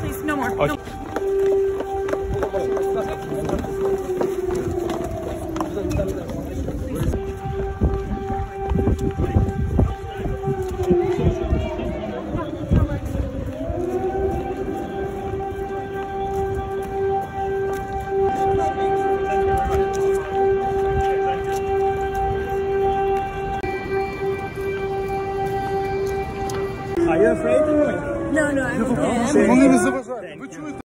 Please, no more. No. Are you afraid? No, no, I'm okay. Они не заважают. Вы чуете?